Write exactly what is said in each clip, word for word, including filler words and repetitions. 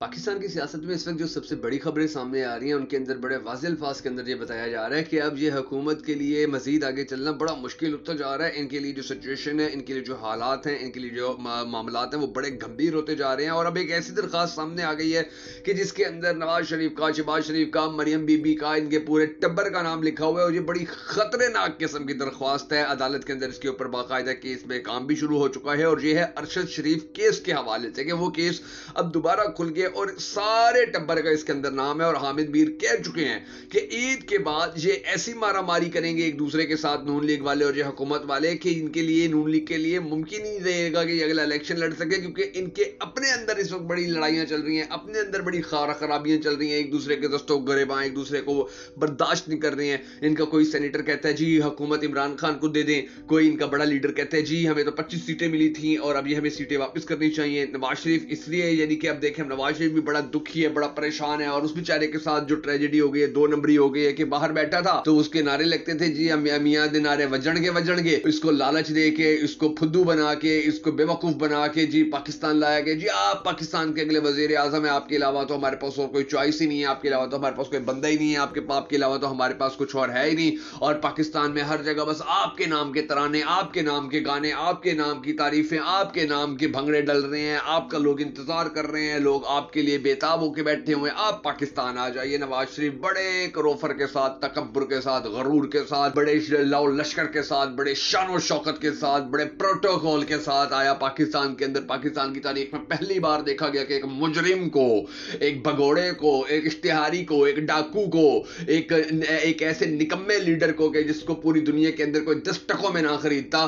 पाकिस्तान की सियासत में इस वक्त जो सबसे बड़ी खबरें सामने आ रही हैं उनके अंदर बड़े वाज़े अल्फाज के अंदर ये बताया जा रहा है कि अब ये हुकूमत के लिए मज़ीद आगे चलना बड़ा मुश्किल होता जा रहा है। इनके लिए जो सिचुएशन है, इनके लिए जो हालात हैं, इनके लिए जो मामलात हैं वो बड़े गंभीर होते जा रहे हैं। और अब एक ऐसी दरख्वास्त सामने आ गई है कि जिसके अंदर नवाज शरीफ का, शहबाज शरीफ का, मरियम बीबी का, इनके पूरे टब्बर का नाम लिखा हुआ है। और ये बड़ी ख़तरनाक किस्म की दरख्वास्त है। अदालत के अंदर इसके ऊपर बाकायदा केस में काम भी शुरू हो चुका है। और ये है अरशद शरीफ केस के हवाले से कि वो केस अब दोबारा खुल गया और सारे टब्बर का इसके अंदर नाम है। और हामिद मीर कह चुके हैं कि ईद के बाद ये ऐसी मारामारी करेंगे एक दूसरे के साथ नून लीग वाले और ये हुकूमत वाले कि इनके लिए, नून लीग के लिए मुमकिन ही रहेगा कि अगला इलेक्शन लड़ सके, क्योंकि इनके अपने अंदर इस वक्त बड़ी लड़ाइयां चल रही हैं, अपने अंदर बड़ी खारा खराबियां चल रही हैं, एक दूसरे के दस्तों गरेबां, एक दूसरे को बर्दाश्त नहीं कर रहे हैं। इनका कोई सेनेटर कहता है जी हुकूमत इमरान खान को दे दें, कोई इनका बड़ा लीडर कहता है जी हमें तो पच्चीस सीटें मिली थी और अब ये हमें सीटें वापस करनी चाहिए। नवाज शरीफ इसलिए, यानी कि अब देखें नवाज शरीफ भी बड़ा दुखी है, बड़ा परेशान है। और उस बेचारे के साथ जो ट्रेजेडी हो गई है, दो नंबरी हो गई है कि बाहर बैठा था तो उसके नारे लगते थे जी मियां दे नारे वजणगे वजणगे, इसको लालच दे के, इसको फुद्दू बना के, इसको बेवकूफ बना के जी पाकिस्तान लाया गया। जी आप पाकिस्तान के अगले वजीर आजम है, आपके अलावा तो हमारे पास और कोई चॉइस ही नहीं है, आपके अलावा तो हमारे पास कोई बंदा ही नहीं है, आपके बाप के अलावा तो हमारे पास कुछ और है ही नहीं। और पाकिस्तान में हर जगह बस आपके नाम के तराने, आपके नाम के गाने, आपके नाम की तारीफें, आपके नाम के भंगड़े डल रहे हैं, आपका लोग इंतजार कर रहे हैं, लोग आपके लिए बेताब होकर बैठे हुए, आप पाकिस्तान आ जाइए। नवाज शरीफ बड़े करोफर के साथ, तकब्बुर के साथ, गरूर के साथ, बड़े लाओ लश्कर के साथ, बड़े शानो शौकत के साथ, बड़े प्रोटोकॉल के साथ आया पाकिस्तान के अंदर। पाकिस्तान की तारीख में पहली बार देखा गया कि एक मुजरिम को, एक भगोड़े को, एक इश्तिहारी को, एक डाकू को, एक एक ऐसे निकम्मे लीडर को कि जिसको पूरी दुनिया के अंदर कोई दस टकों में ना खरीदता,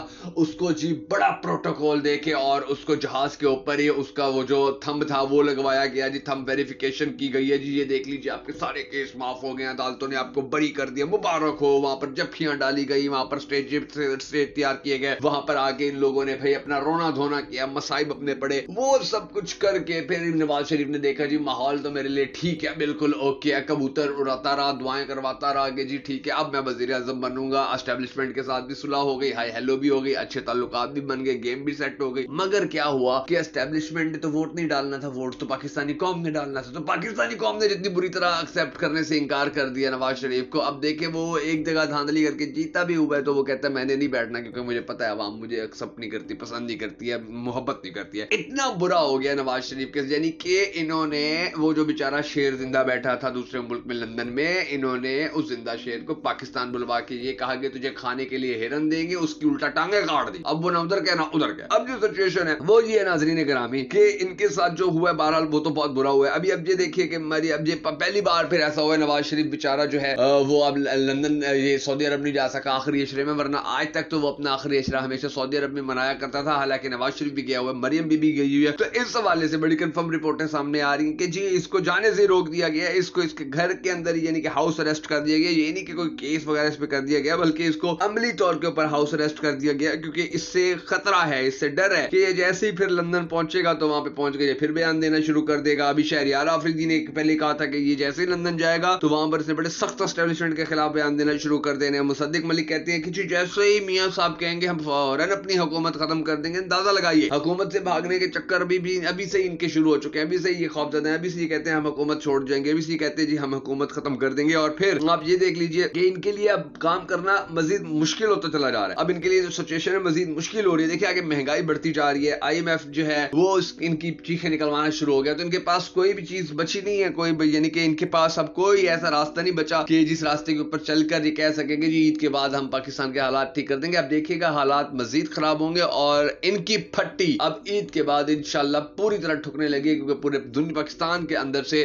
उसको जी बड़ा प्रोटोकॉल देके और उसको जहाज के ऊपर ही उसका वो जो थंब था वो लगवाया गया जी। थंब वेरिफिकेशन की गई है जी, ये देख लीजिए आपके सारे केस माफ हो गए, अदालतों ने आपको बरी कर दिया, मुबारक हो। वहां पर जफ्फियां डाली गई, वहां पर स्टेज स्टेज तैयार किए गए, वहां पर आके इन लोगों ने भाई अपना रोना धोना किया, मसाइब अपने पड़े, वो सब कुछ करके फिर नवाज शरीफ ने देखा जी माहौल तो मेरे लिए ठीक है, बिल्कुल ओके है, कबूतर उड़ाता रहा, दुआएं करवाता रहा कि जी ठीक है अब मैं वजीर आजम बनूंगा। एस्टेब्लिशमेंट के साथ भी सुलह हो गई, हाई हेलो भी हो गई, अच्छे ताल्लुकात भी बन गए, गेम भी सेट हो गई। मगर क्या हुआ कि एस्टेब्लिशमेंट ने तो वोट नहीं डालना था, वोट तो पाकिस्तानी कौम ने डालना था, तो पाकिस्तानी कौम ने जितनी बुरी तरह एक्सेप्ट करने से इंकार कर दिया नवाज शरीफ को। अब देखे वो एक जगह धांधली करके जीता भी हुआ है तो वो कहता है मैंने नहीं बैठना क्योंकि मुझे पता है आवाम मुझे एक्सेप्ट नहीं करती, पसंद नहीं करती है, मोहब्बत नहीं करती है। इतना बुरा हो गया नवाज शरीफ के, यानी कि इन्होंने वो जो बेचारा शेर जिंदा बैठा था दूसरे मुल्क में लंदन में, इन्होंने उस जिंदा शेर को पाकिस्तान बुलवा के ये कहा कि तुझे खाने के लिए हिरन देंगे, उसकी उल्टा टांगे काट दी। अब वो ना उधर गया ना उधर गया। अब जो सिचुएशन है वो ये नाजरीन गिरामी कि इनके साथ जो हुआ है बहरहाल वो तो बहुत बुरा हुआ है। अभी अब ये देखिए कि मरी अब ये पहली बार फिर ऐसा हुआ है नवाज शरीफ बेचारा जो है वो अब लंदन, ये सऊदी अरब नहीं जा सका आखिरी अशरे में, वरना आज तक तो वो अपना आखिरी अशरा हमेशा सऊदी अरब में मनाया करता था। हालांकि नवाज शरीफ भी गया हुआ है, मरियम बीबी गई हुई है, तो इस हवाले से बड़ी कंफर्म रिपोर्टें सामने आ रही हैं कि जी इसको जाने से रोक दिया गया, इसको इसके घर के अंदर यानी कि हाउस अरेस्ट कर दिया गया, यानी कि कोई केस वगैरह इस पर कर दिया गया बल्कि इसको अमली तौर के ऊपर हाउस अरेस्ट कर दिया गया, क्योंकि इससे खतरा है, इससे डर है कि जैसे ही फिर लंदन पहुंचेगा तो वहां पर पहुंच गए फिर बयान देना शुरू कर देगा। अभी शहरयार आफरीदी ने पहले कहा था कि ये जैसे ही लंदन जाएगा तो वहां पर बड़े सख्त एस्टेब्लिशमेंट के खिलाफ बयान देना शुरू कर देने। मुसद्दिक मलिक कहते हैं कि जी जैसे ही मियां साहब कहेंगे हम फौरन अपनी हुकूमत खत्म कर देंगे। अंदाजा लगाइए हुकूमत से भागने के चक्कर भी, भी अभी से इनके शुरू हो चुके हैं, अभी से ये खौफजदा है, अभी से ये कहते हैं हम हुकूमत छोड़ जाएंगे, अभी से ये कहते हैं जी हम हुकूमत खत्म कर देंगे। और फिर आप ये देख लीजिए कि इनके लिए अब काम करना मजीद मुश्किल होता चला जा रहा है। अब इनके लिए जो सिचुएशन है मजीद मुश्किल हो रही है। देखिए आगे महंगाई बढ़ती जा रही है, आई एम एफ जो है वो इनकी चीखें निकलवाना शुरू हो गया, तो इनके पास कोई भी चीज बची नहीं है, कोई यानी कि इनके पास अब कोई ऐसा रास्ता नहीं बचा कि जिस रास्ते के ऊपर चलकर ये कह सकेंगे जी ईद के बाद हम पाकिस्तान के हालात ठीक कर देंगे। अब देखिएगा हालात मजीद खराब होंगे और इनकी फट्टी अब ईद के बाद इंशाल्लाह पूरी तरह ठुकने लगी, क्योंकि पूरे दुनिया पाकिस्तान के अंदर से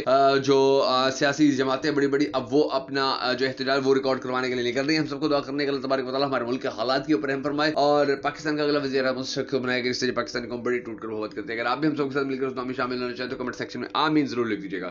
जो सियासी जमातें बड़ी बड़ी अब वो अपना जो एहतजाज वो रिकॉर्ड करवाने के लिए निकल रही है। हम सबको दुआ करने के लिए तबारक व तआला हमारे मुल्क के हालात के ऊपर रहम फरमाए और पाकिस्तान का अगला वज़ीर आज़म उस शख्स को बनाया गया जिससे पाकिस्तान को बड़ी टूट कर बहुत करते हैं। अगर आप भी हम सबके साथ मिलकर उस नाम में शामिल होना चाहते हो तो कमेंट सेक्शन में आमीन जरूर लिख दीजिएगा।